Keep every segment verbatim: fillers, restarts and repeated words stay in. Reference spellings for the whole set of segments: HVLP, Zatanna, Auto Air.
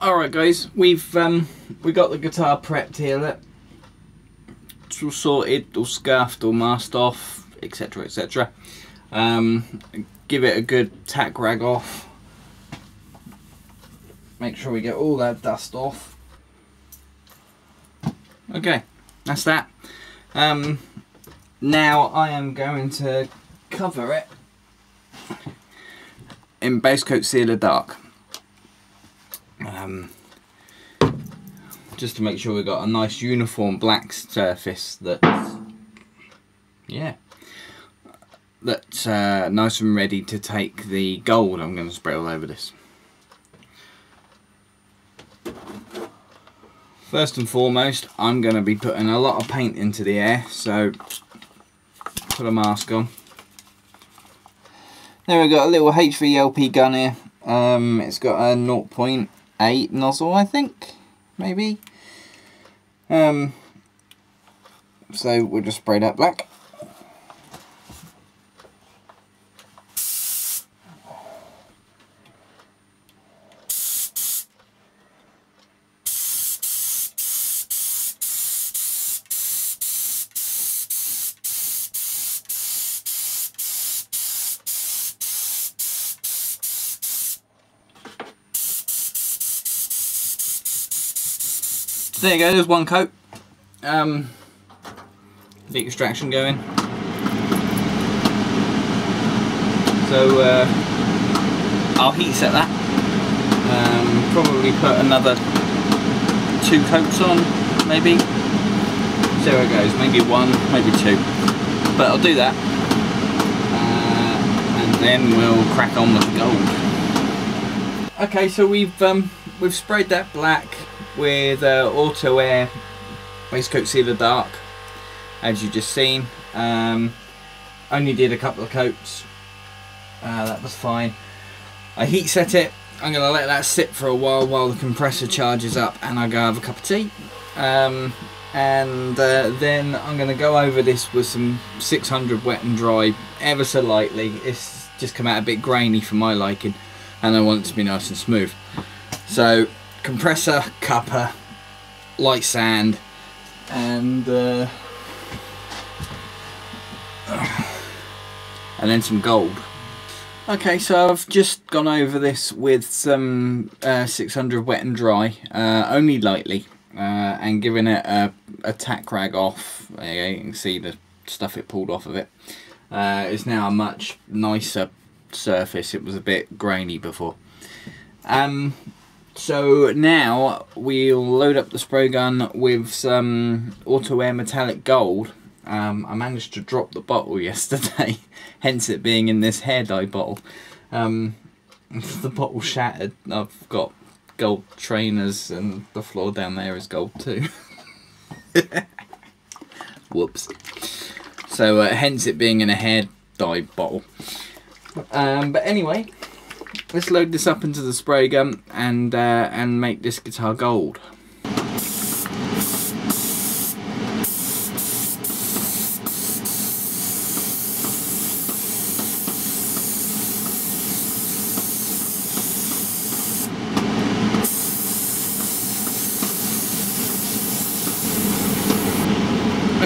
Alright guys, we've um, we got the guitar prepped here, look. It's all sorted, all scuffed, all masked off, etc, et cetera. Um, give it a good tack rag off. Make sure we get all that dust off. Okay, that's that. Um, now I am going to cover it in base coat sealer dark. Um, just to make sure we got a nice uniform black surface that's, yeah, that's uh, nice and ready to take the gold I'm going to spray all over this. First and foremost, I'm going to be putting a lot of paint into the air, so put a mask on. There we got a little H V L P gun here. Um, it's got a zero point eight nozzle, I think, maybe. Um, so we'll just spray that black. There you go, there's one coat. Um, the extraction going. So uh, I'll heat set that. Um, probably put another two coats on, maybe. See how it goes, maybe one, maybe two. But I'll do that. Uh, and then we'll crack on with the gold. Okay, so we've, um, we've sprayed that black with uh, Auto Air base coat sealer dark, as you just seen. Um, only did a couple of coats, uh, that was fine. I heat set it. I'm gonna let that sit for a while while the compressor charges up, and I go have a cup of tea, um, and uh, then I'm gonna go over this with some six hundred wet and dry ever so lightly. It's just come out a bit grainy for my liking, and I want it to be nice and smooth. So compressor, cuppa, light sand, and uh, and then some gold. Okay, so I've just gone over this with some uh, six hundred wet and dry, uh, only lightly, uh, and given it a, a tack rag off. Okay, you can see the stuff it pulled off of it. Uh, it's now a much nicer surface. It was a bit grainy before. Um, So now we'll load up the spray gun with some Auto Air metallic gold. Um, I managed to drop the bottle yesterday, hence it being in this hair dye bottle. Um, the bottle shattered. I've got gold trainers and the floor down there is gold too. Whoops. So uh, hence it being in a hair dye bottle. Um, but anyway, let's load this up into the spray gun and uh, and make this guitar gold.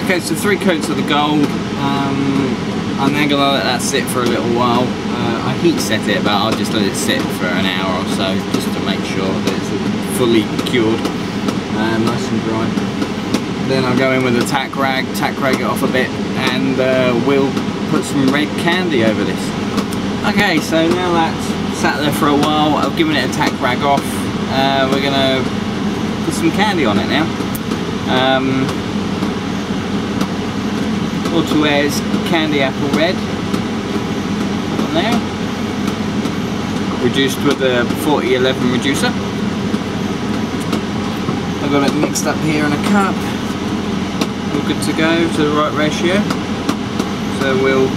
Okay, so three coats of the gold. Um, I'm then gonna let that sit for a little while. Uh, I heat set it, but I'll just let it sit for an hour or so just to make sure that it's fully cured, uh, nice and dry. Then I'll go in with a tack rag, tack rag it off a bit, and uh, we'll put some red candy over this. Okay, so now that's sat there for a while, I've given it a tack rag off. Uh, we're gonna put some candy on it now. Um, Auto Air's Candy Apple Red on there, reduced with a forty eleven reducer. I've got it mixed up here in a cup, all good to go to the right ratio. So we'll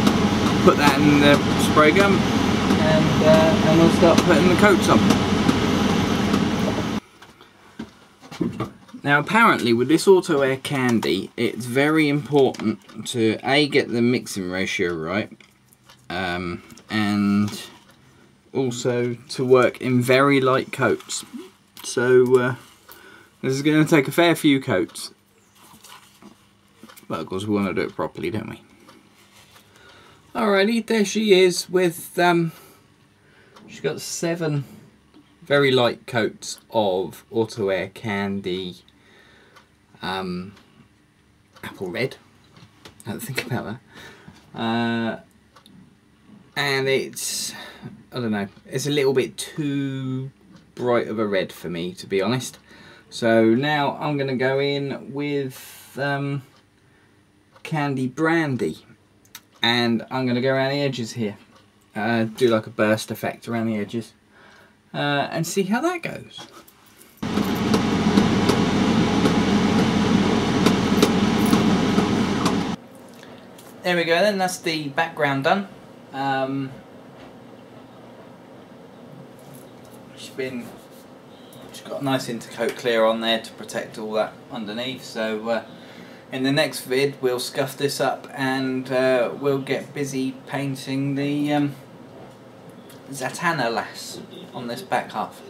put that in the spray gun and, uh, and we'll start putting the coats on. Now apparently with this Auto Air candy, it's very important to A, get the mixing ratio right, um, and also to work in very light coats. so uh, this is going to take a fair few coats, but of course we want to do it properly, don't we? Alrighty, there she is with um, she's got seven very light coats of Auto Air Candy um, Apple Red. I had to think about that. Uh, and it's, I don't know, it's a little bit too bright of a red for me, to be honest. So now I'm going to go in with um, Candy Brandy. And I'm going to go around the edges here. Uh, do like a burst effect around the edges. Uh, and see how that goes. There we go then, that's the background done. Um, she's been, she's got a nice intercoat clear on there to protect all that underneath, so uh, in the next vid we'll scuff this up and uh, we'll get busy painting the um, Zatanna lass on this back half.